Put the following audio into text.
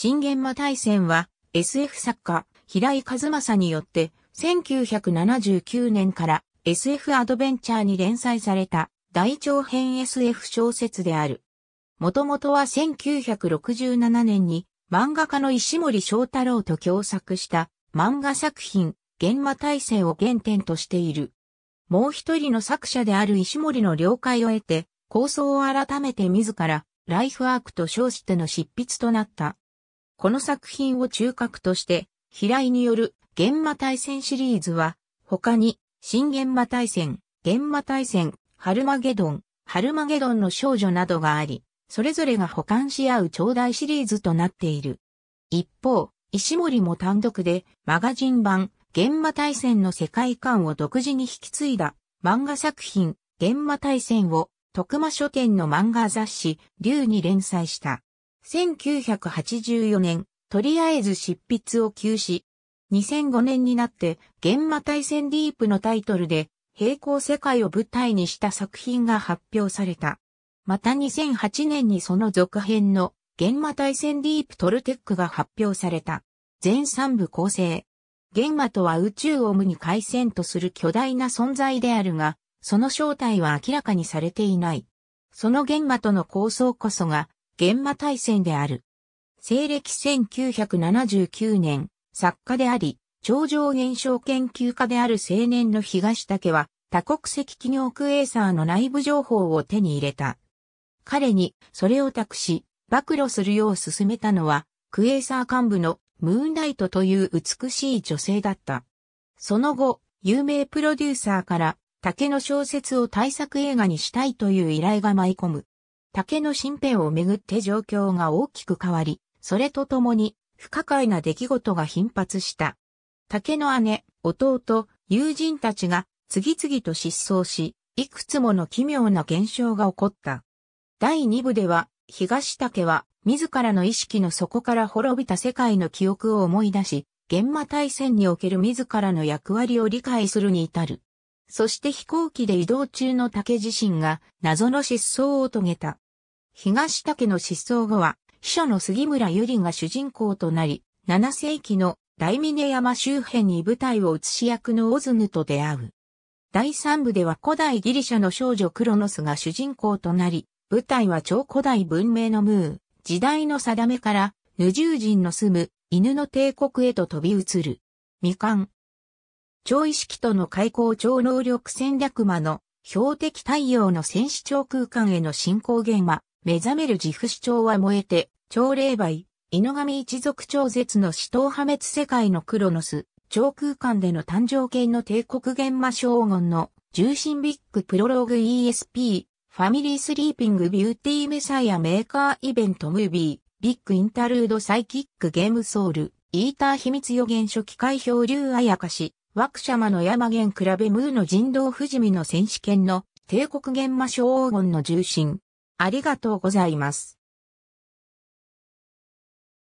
新幻魔大戦は SF 作家平井和正によって1979年から SF アドベンチャーに連載された大長編 SF 小説である。もともとは1967年に漫画家の石森章太郎と共作した漫画作品幻魔大戦を原点としている。もう一人の作者である石森の了解を得て構想を改めて自らライフワークと称しての執筆となった。この作品を中核として平井による幻魔大戦シリーズは他に新幻魔大戦、幻魔大戦、ハルマゲドンの少女などがあり、それぞれが補完し合う長大シリーズとなっている。一方、石森も単独でマガジン版幻魔大戦の世界観を独自に引き継いだ漫画作品幻魔大戦を徳間書店の漫画雑誌龍に連載した。1984年、とりあえず執筆を休止。2005年になって幻魔大戦ディープのタイトルで並行世界を舞台にした作品が発表された。また2008年にその続編の幻魔大戦ディープトルテックが発表された。全3部構成。幻魔とは宇宙を無に回線とする巨大な存在であるが、その正体は明らかにされていない。その幻魔との抗争こそが幻魔大戦である。西暦1979年、作家であり、超常現象研究家である青年の東丈は、多国籍企業クエーサーの内部情報を手に入れた。彼に、それを託し、暴露するよう勧めたのは、クエーサー幹部のムーンライトという美しい女性だった。その後、有名プロデューサーから、丈の小説を大作映画にしたいという依頼が舞い込む。丈の身辺をめぐって状況が大きく変わり、それとともに、不可解な出来事が頻発した。丈の姉、弟、友人たちが次々と失踪し、いくつもの奇妙な現象が起こった。第2部では、東丈は自らの意識の底から滅びた世界の記憶を思い出し、幻魔大戦における自らの役割を理解するに至る。そして飛行機で移動中の丈自身が謎の失踪を遂げた。東丈の失踪後は、秘書の杉村由里が主人公となり、7世紀の大峰山周辺に舞台を移し役のオズヌと出会う。第3部では古代ギリシャの少女クロノスが主人公となり、舞台は超古代文明のムー、時代の定めから、ヌジュー人の住む犬の帝国へと飛び移る。未完。超意識との開口超能力戦略魔の標的太陽の戦士超空間への進行幻魔。目覚める自負主張は燃えて、超霊媒、犬神一族超絶の死闘破滅世界のクロノス、超空間での誕生系の帝国幻魔荘厳の、重心ビッグプロローグ ESP、ファミリースリーピングビューティーメサイアメーカーイベントムービー、ビッグインタルードサイキックゲームソウル、イーター秘密予言書機械漂流あやかし、ワクシャマの山源比べムーの人道不死身の戦士権の、帝国幻魔荘厳の重心。ありがとうございます。